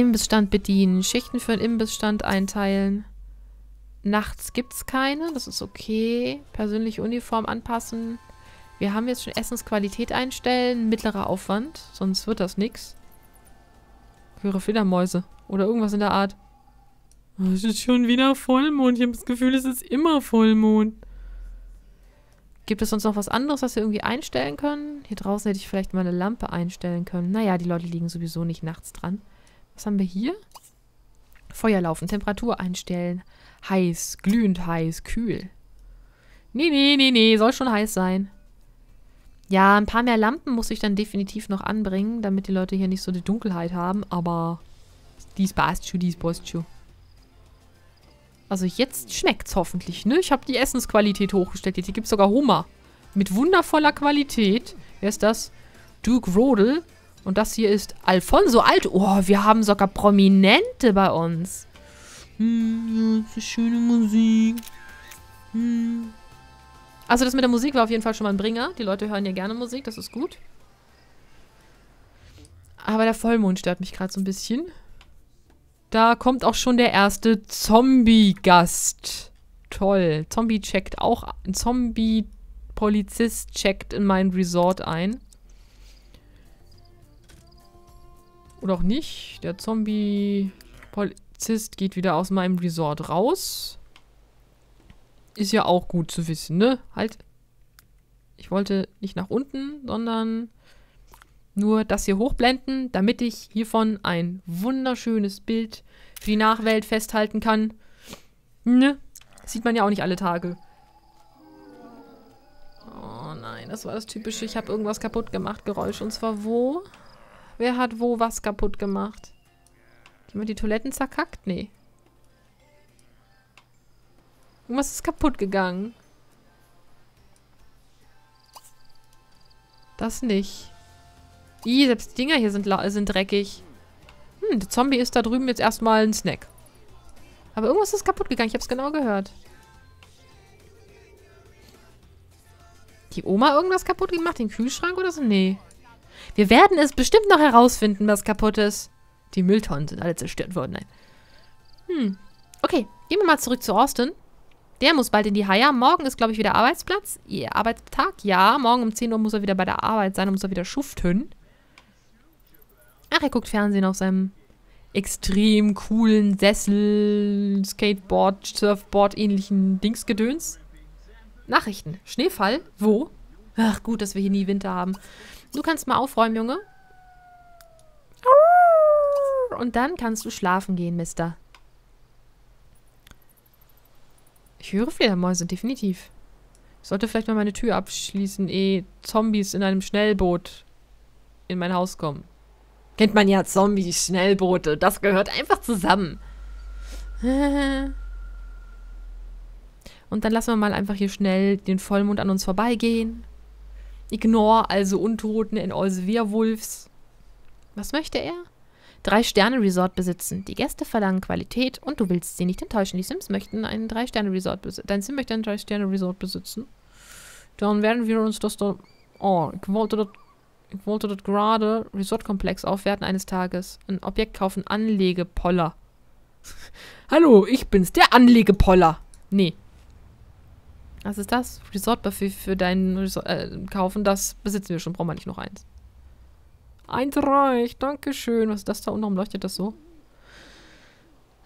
Imbissstand bedienen. Schichten für den Imbissstand einteilen. Nachts gibt es keine. Das ist okay. Persönliche Uniform anpassen. Wir haben jetzt schon Essensqualität einstellen. Mittlerer Aufwand. Sonst wird das nichts. Höhere Fledermäuse. Oder irgendwas in der Art. Oh, es ist schon wieder Vollmond. Ich habe das Gefühl, es ist immer Vollmond. Gibt es sonst noch was anderes, was wir irgendwie einstellen können? Hier draußen hätte ich vielleicht mal eine Lampe einstellen können. Naja, die Leute liegen sowieso nicht nachts dran. Was haben wir hier? Feuer laufen, Temperatur einstellen. Heiß, glühend heiß, kühl. Nee, nee, nee, nee, soll schon heiß sein. Ja, ein paar mehr Lampen muss ich dann definitiv noch anbringen, damit die Leute hier nicht so die Dunkelheit haben. Aber dies passt schon, dies passt schon. Also jetzt schmeckt's hoffentlich, ne? Ich habe die Essensqualität hochgestellt. Jetzt gibt es sogar Hummer. Mit wundervoller Qualität. Wer ist das? Duke Rodel. Und das hier ist Alfonso Alt. Oh, wir haben sogar Prominente bei uns. Ja, das ist schöne Musik. Also das mit der Musik war auf jeden Fall schon mal ein Bringer. Die Leute hören ja gerne Musik, das ist gut. Aber der Vollmond stört mich gerade so ein bisschen. Da kommt auch schon der erste Zombie-Gast. Toll. Zombie checkt auch. Ein Zombie-Polizist checkt in mein Resort ein. Oder auch nicht. Der Zombie-Polizist geht wieder aus meinem Resort raus. Ist ja auch gut zu wissen, ne? Halt. Ich wollte nicht nach unten, sondern nur das hier hochblenden, damit ich hiervon ein wunderschönes Bild für die Nachwelt festhalten kann. Ne? Sieht man ja auch nicht alle Tage. Oh nein, das war das Typische. Ich habe irgendwas kaputt gemacht, Geräusch. Und zwar wo? Wer hat wo was kaputt gemacht? Jemand die Toiletten zerkackt? Nee. Irgendwas ist kaputt gegangen. Das nicht. Ih, selbst die Dinger hier sind dreckig. Hm, der Zombie ist da drüben jetzt erstmal ein Snack. Aber irgendwas ist kaputt gegangen. Ich hab's genau gehört. Die Oma irgendwas kaputt gemacht? Den Kühlschrank oder so? Nee. Wir werden es bestimmt noch herausfinden, was kaputt ist. Die Mülltonnen sind alle zerstört worden. Nein. Hm. Okay, gehen wir mal zurück zu Austin. Der muss bald in die Haia. Morgen ist, glaube ich, wieder Arbeitsplatz. Ihr Arbeitstag? Ja, morgen um 10 Uhr muss er wieder bei der Arbeit sein. Dann muss er wieder schuften. Ach, er guckt Fernsehen auf seinem extrem coolen Sessel, Skateboard, Surfboard, ähnlichen Dingsgedöns. Nachrichten. Schneefall? Wo? Ach, gut, dass wir hier nie Winter haben. Du kannst mal aufräumen, Junge. Und dann kannst du schlafen gehen, Mister. Ich höre Fledermäuse, definitiv. Ich sollte vielleicht mal meine Tür abschließen, ehe Zombies in einem Schnellboot in mein Haus kommen. Kennt man ja, Zombies, Schnellboote. Das gehört einfach zusammen. Und dann lassen wir mal einfach hier schnell den Vollmond an uns vorbeigehen. Ignore also Untoten in also Werwolves. Was möchte er? 3-Sterne-Resort besitzen. Die Gäste verlangen Qualität und du willst sie nicht enttäuschen. Die Sims möchten einen 3-Sterne-Resort besitzen. Dein Sim möchte einen 3-Sterne-Resort besitzen. Dann werden wir uns das doch... Oh, ich wollte dort gerade Resortkomplex aufwerten eines Tages. Ein Objekt kaufen. Anlegepoller. Hallo, ich bin's. Der Anlegepoller. Nee. Was ist das? Resortbuffet für deinen Resort kaufen. Das besitzen wir schon. Brauchen wir nicht noch eins. Eins reicht. Dankeschön. Was ist das da unten? Warum leuchtet das so?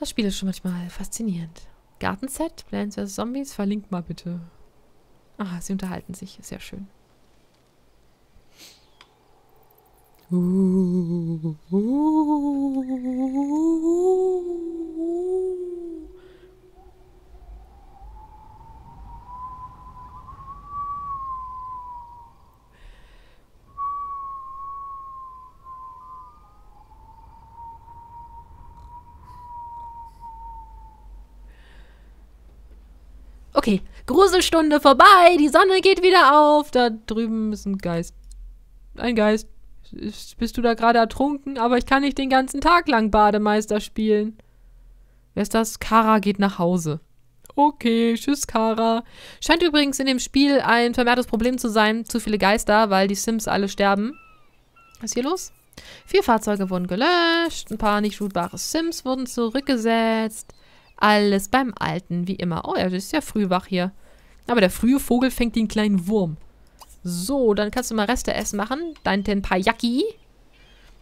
Das Spiel ist schon manchmal faszinierant. Gartenset. Plants vs. Zombies. Verlinkt mal bitte. Ah, sie unterhalten sich. Sehr schön. Okay, Gruselstunde vorbei, die Sonne geht wieder auf. Da drüben ist ein Geist. Ein Geist. Bist du da gerade ertrunken? Aber ich kann nicht den ganzen Tag lang Bademeister spielen. Wer ist das? Kara geht nach Hause. Okay, tschüss Kara. Scheint übrigens in dem Spiel ein vermehrtes Problem zu sein. Zu viele Geister, weil die Sims alle sterben. Was ist hier los? 4 Fahrzeuge wurden gelöscht, ein paar nicht shootbare Sims wurden zurückgesetzt. Alles beim Alten, wie immer. Oh, er ist ja früh wach hier. Aber der frühe Vogel fängt den kleinen Wurm. So, dann kannst du mal Reste essen machen. Dein Tenpayaki.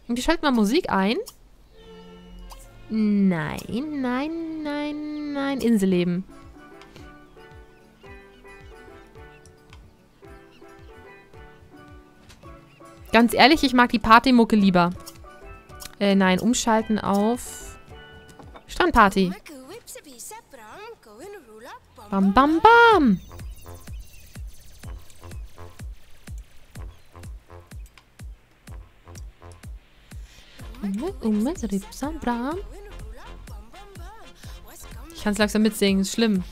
Und wir schalten mal Musik ein. Nein, nein, nein, nein. Inselleben. Ganz ehrlich, ich mag die Partymucke lieber. Nein, umschalten auf Strandparty. Bam, bam, bam. Ich kann es langsam mitsingen, ist schlimm.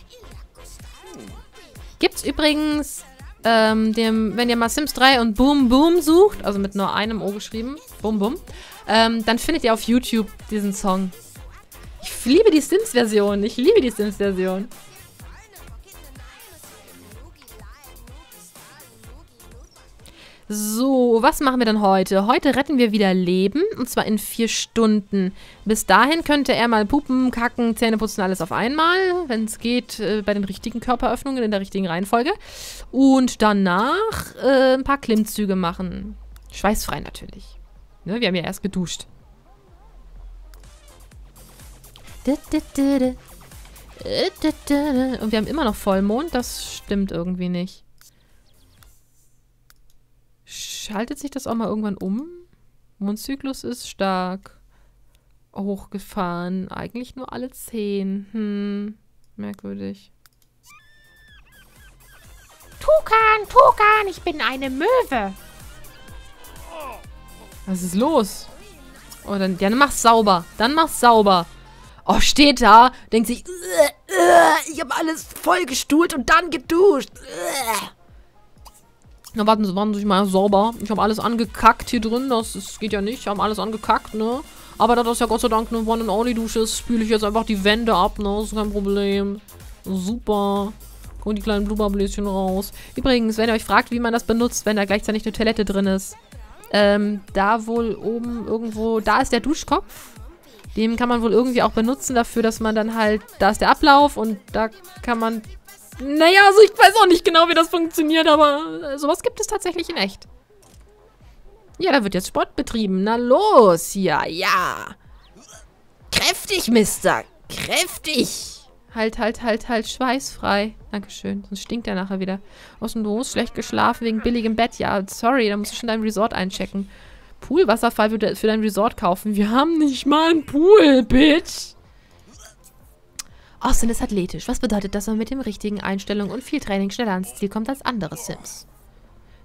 Gibt's übrigens, wenn ihr mal Sims 3 und Boom Boom sucht, also mit nur einem O geschrieben, Boom Boom, dann findet ihr auf YouTube diesen Song. Ich liebe die Sims-Version, ich liebe die Sims-Version. So, was machen wir denn heute? Heute retten wir wieder Leben, und zwar in 4 Stunden. Bis dahin könnte er mal pupen, kacken, Zähne putzen, alles auf einmal, wenn es geht, bei den richtigen Körperöffnungen, in der richtigen Reihenfolge. Und danach ein paar Klimmzüge machen. Schweißfrei natürlich. Ne, wir haben ja erst geduscht. Und wir haben immer noch Vollmond, das stimmt irgendwie nicht. Schaltet sich das auch mal irgendwann um? Mondzyklus ist stark hochgefahren. Eigentlich nur alle 10. Merkwürdig. Tukan, Tukan, ich bin eine Möwe. Was ist los? Oh, dann mach's sauber. Dann mach's sauber. Oh, steht da, denkt sich, ich habe alles voll gestuhlt und dann geduscht. Na, warten Sie mal, sauber. Ich habe alles angekackt hier drin. Das geht ja nicht. Ich habe alles angekackt, ne? Aber da das ja Gott sei Dank eine One-and-Only-Dusche ist, spüle ich jetzt einfach die Wände ab, ne? Das ist kein Problem. Super. Kommen die kleinen Blubberbläschen raus. Übrigens, wenn ihr euch fragt, wie man das benutzt, wenn da gleichzeitig eine Toilette drin ist. Da wohl oben irgendwo, da ist der Duschkopf. Den kann man wohl irgendwie auch benutzen dafür, dass man dann halt, da ist der Ablauf und da kann man... Naja, also ich weiß auch nicht genau, wie das funktioniert, aber sowas gibt es tatsächlich in echt. Ja, da wird jetzt Sport betrieben. Na los, ja, ja. Kräftig, Mister. Kräftig. Halt, schweißfrei. Dankeschön, sonst stinkt er nachher wieder. Aus dem Los, schlecht geschlafen wegen billigem Bett. Ja, sorry, da musst du schon dein Resort einchecken. Poolwasserfall für dein Resort kaufen. Wir haben nicht mal einen Pool, Bitch. Austin ist athletisch. Was bedeutet, dass man mit den richtigen Einstellungen und viel Training schneller ans Ziel kommt als andere Sims?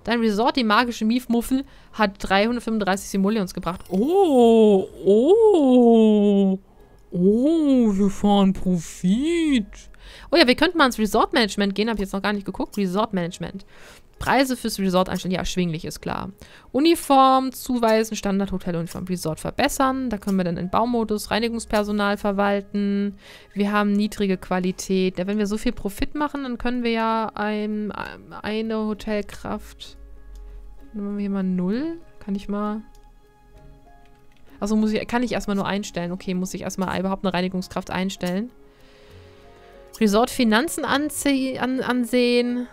Dein Resort, die magische Miefmuffel, hat 335 Simoleons gebracht. Oh, oh, oh, wir fahren Profit. Oh ja, wir könnten mal ins Resort-Management gehen. Habe ich jetzt noch gar nicht geguckt. Resort-Management. Preise fürs Resort einstellen. Ja, erschwinglich ist klar. Uniform, Zuweisen, Standard, Hoteluniform, Resort verbessern. Da können wir dann in Baumodus Reinigungspersonal verwalten. Wir haben niedrige Qualität. Ja, wenn wir so viel Profit machen, dann können wir ja eine Hotelkraft... Nehmen wir hier mal 0. Kann ich mal... Also kann ich erstmal nur einstellen. Okay, muss ich erstmal überhaupt eine Reinigungskraft einstellen. Resort Finanzen ansehen.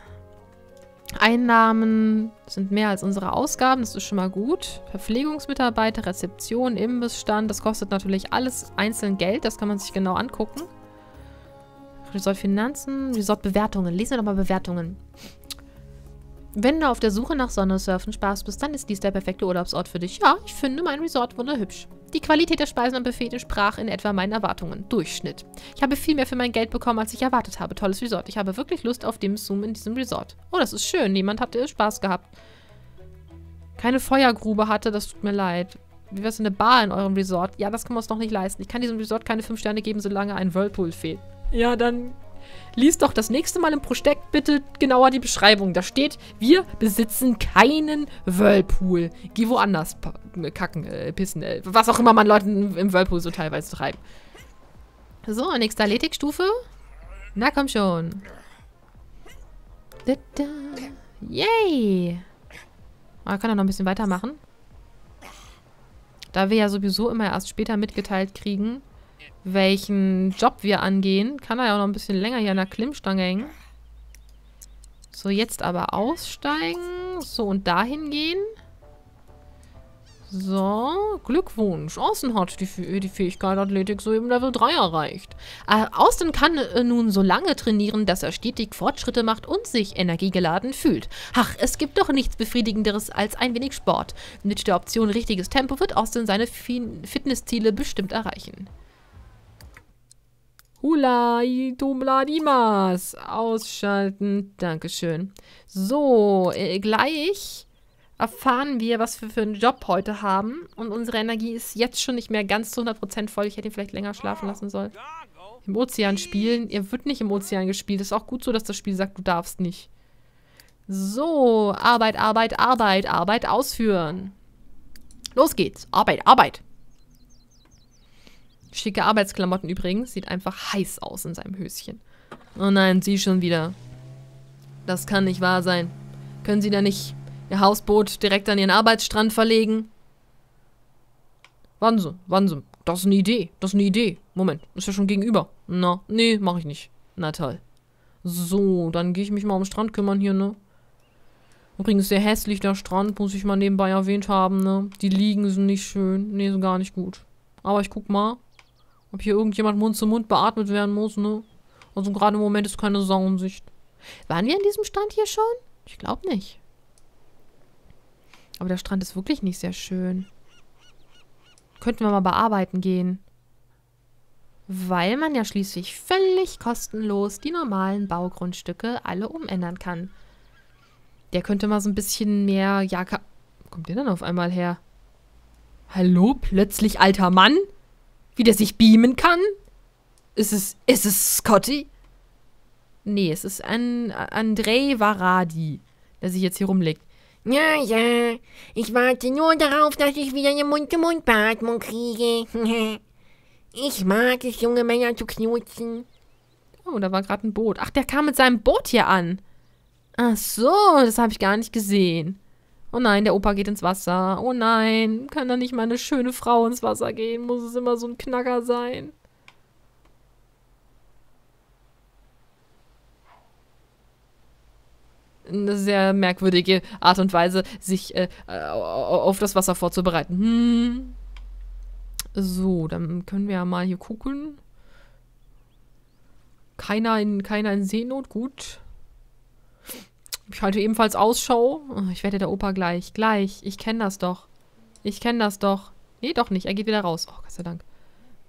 Einnahmen sind mehr als unsere Ausgaben, das ist schon mal gut. Verpflegungsmitarbeiter, Rezeption, Imbissstand, das kostet natürlich alles einzeln Geld, das kann man sich genau angucken. Resort Finanzen, Resort Bewertungen, lesen wir doch mal Bewertungen. Wenn du auf der Suche nach Sonne, Surfen, Spaß bist, dann ist dies der perfekte Urlaubsort für dich. Ja, ich finde mein Resort wunderhübsch. Die Qualität der Speisen am Buffet entsprach in etwa meinen Erwartungen. Durchschnitt. Ich habe viel mehr für mein Geld bekommen, als ich erwartet habe. Tolles Resort. Ich habe wirklich Lust auf Dim Sum in diesem Resort. Oh, das ist schön. Niemand hat Spaß gehabt. Keine Feuergrube hatte, das tut mir leid. Wie wär's denn eine Bar in eurem Resort? Ja, das können wir uns noch nicht leisten. Ich kann diesem Resort keine 5 Sterne geben, solange ein Whirlpool fehlt. Ja, dann... Lies doch das nächste Mal im Prospekt bitte genauer die Beschreibung. Da steht, wir besitzen keinen Whirlpool. Geh woanders kacken, pissen, was auch immer man Leuten im Whirlpool so teilweise treibt. So, nächste Athletikstufe. Na komm schon. Da, da. Yay. Man kann doch noch ein bisschen weitermachen. Da wir ja sowieso immer erst später mitgeteilt kriegen, welchen Job wir angehen, kann er ja auch noch ein bisschen länger hier an der Klimmstange hängen. So, jetzt aber aussteigen. So, und dahin gehen. So, Glückwunsch. Austin hat die Fähigkeit Athletik soeben Level 3 erreicht. Austin kann nun so lange trainieren, dass er stetig Fortschritte macht und sich energiegeladen fühlt. Ach, es gibt doch nichts Befriedigenderes als ein wenig Sport. Mit der Option richtiges Tempo wird Austin seine Fitnessziele bestimmt erreichen. Hula, itumla, dimas. Ausschalten. Dankeschön. So, gleich erfahren wir, was wir für einen Job heute haben. Und unsere Energie ist jetzt schon nicht mehr ganz zu 100% voll. Ich hätte ihn vielleicht länger schlafen lassen sollen. Im Ozean spielen. Ihr wird nicht im Ozean gespielt. Ist auch gut so, dass das Spiel sagt, du darfst nicht. So, Arbeit, Arbeit, Arbeit, Arbeit ausführen. Los geht's. Arbeit, Arbeit. Schicke Arbeitsklamotten übrigens. Sieht einfach heiß aus in seinem Höschen. Oh nein, sie schon wieder. Das kann nicht wahr sein. Können Sie da nicht Ihr Hausboot direkt an Ihren Arbeitsstrand verlegen? Wann Sie? Das ist eine Idee. Moment, ist ja schon gegenüber. Na, nee, mach ich nicht. Na toll. So, dann gehe ich mich mal um den Strand kümmern hier, ne? Übrigens sehr hässlich, der Strand, muss ich mal nebenbei erwähnt haben, ne? Die Liegen sind nicht schön. Nee, sind gar nicht gut. Aber ich guck mal, ob hier irgendjemand Mund zu Mund beatmet werden muss, ne? Also gerade im Moment ist keine Sonnensicht. Waren wir an diesem Strand hier schon? Ich glaube nicht. Aber der Strand ist wirklich nicht sehr schön. Könnten wir mal bearbeiten gehen. Weil man ja schließlich völlig kostenlos die normalen Baugrundstücke alle umändern kann. Der könnte mal so ein bisschen mehr... Ja, kommt der dann auf einmal her? Hallo, plötzlich alter Mann? Wie der sich beamen kann? Ist es Scotty? Nee, es ist ein Andrei Varadi, der sich jetzt hier rumlegt. Ja, ja. Ich warte nur darauf, dass ich wieder eine Mund-zu-Mund-Beatmung kriege. Ich mag es, junge Männer zu knutschen. Oh, da war gerade ein Boot. Ach, der kam mit seinem Boot hier an. Ach so, das habe ich gar nicht gesehen. Oh nein, der Opa geht ins Wasser. Oh nein, kann da nicht mal eine schöne Frau ins Wasser gehen? Muss es immer so ein Knacker sein? Eine sehr merkwürdige Art und Weise, sich auf das Wasser vorzubereiten. So, dann können wir ja mal hier gucken. Keiner in Seenot, gut. Ich halte ebenfalls Ausschau. Oh, ich werde der Opa gleich. Ich kenne das doch. Nee, doch nicht. Er geht wieder raus. Oh, Gott sei Dank.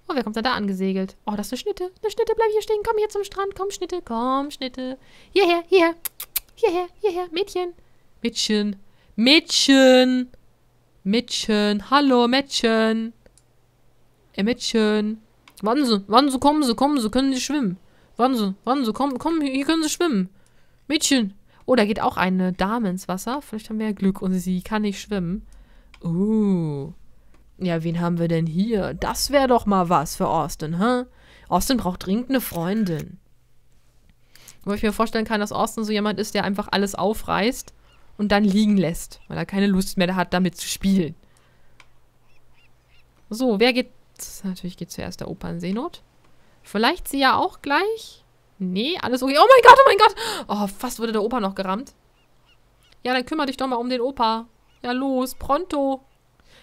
Oh, wer kommt denn da angesegelt? Oh, das ist eine Schnitte. Bleib hier stehen. Komm hier zum Strand. Komm, Schnitte. Hierher, hierher, Mädchen. Mädchen. Hallo, Mädchen. Mädchen. Wann Sie, kommen Sie, können Sie schwimmen. Wann Sie, kommen, hier können Sie schwimmen. Mädchen. Oh, da geht auch eine Dame ins Wasser. Vielleicht haben wir ja Glück und sie kann nicht schwimmen. Ja, wen haben wir denn hier? Das wäre doch mal was für Austin, hä? Austin braucht dringend eine Freundin. Wo ich mir vorstellen kann, dass Austin so jemand ist, der einfach alles aufreißt und dann liegen lässt, weil er keine Lust mehr hat, damit zu spielen. So, wer geht... Natürlich geht zuerst der Opa in Seenot. Vielleicht sie ja auch gleich? Nee, alles okay. Oh mein Gott! Oh, fast wurde der Opa noch gerammt. Ja, dann kümmere dich doch mal um den Opa. Ja, los, pronto.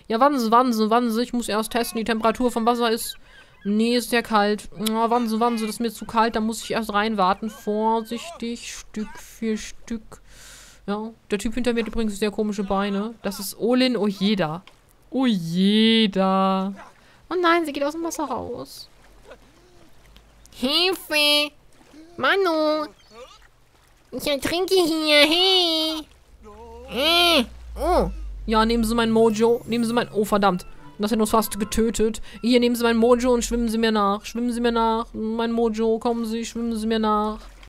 Ja, wann Sie, ich muss erst testen, die Temperatur vom Wasser ist... Nee, ist ja kalt. Oh, wann Sie, das ist mir zu kalt, da muss ich erst reinwarten. Vorsichtig, Stück für Stück. Ja, der Typ hinter mir hat übrigens sehr komische Beine. Das ist Olin Ojeda. Oh nein, sie geht aus dem Wasser raus. Hilfe! Manu! Ich ertrinke hier, hey! Oh! Ja, nehmen Sie mein Mojo. Oh, verdammt. Das hätte uns fast getötet. Hier, nehmen Sie mein Mojo und schwimmen Sie mir nach. Mein Mojo, kommen Sie, schwimmen Sie mir nach.